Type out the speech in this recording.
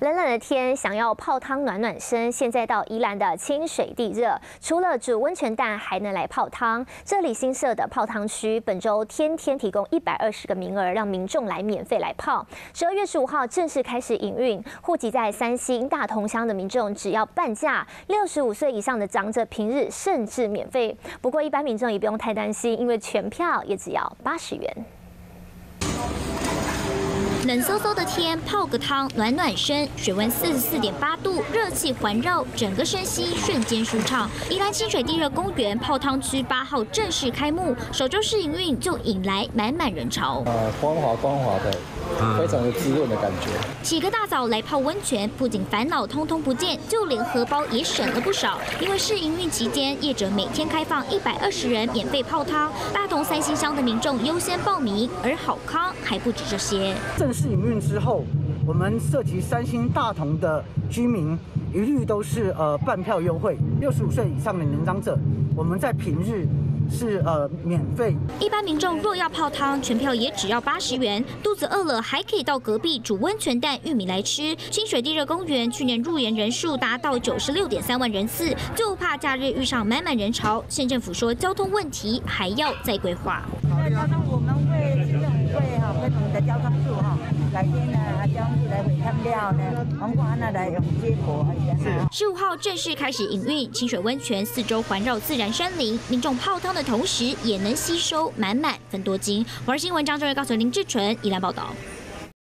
冷冷的天，想要泡汤暖暖身，现在到宜兰的清水地热，除了煮温泉蛋，还能来泡汤。这里新设的泡汤区，本周天天提供120个名额，让民众来免费来泡。12月15号正式开始营运，户籍在3星大同乡的民众只要半价，65岁以上的长者平日甚至免费。不过一般民众也不用太担心，因为全票也只要80元。 冷飕飕的天，泡个汤暖暖身，水温44.8度，热气环绕，整个身心瞬间舒畅。宜兰清水地热公园泡汤区8号正式开幕，首周试营运就引来满满人潮。光滑的，非常有滋润的感觉。起个大早来泡温泉，不仅烦恼通通不见，就连荷包也省了不少。因为试营运期间，业者每天开放120人免费泡汤，大同3星乡的民众优先报名，而好康还不止这些。 正式营运之后，我们涉及3星大同的居民，一律都是半票优惠。65岁以上的年长者，我们在平日是免费。一般民众若要泡汤，全票也只要80元。肚子饿了还可以到隔壁煮温泉蛋、玉米来吃。清水地热公园去年入园人数达到96.3万人次，就怕假日遇上满满人潮。县政府说交通问题还要再规划。我们会哈不同的交通处哈。 来电啊，将来回汤料呢，黄瓜那来用接驳。15号正式开始营运，清水温泉四周环绕自然山林，民众泡汤的同时也能吸收满满芬多精。华视新闻张正瑞、高雄林志纯，宜兰报道。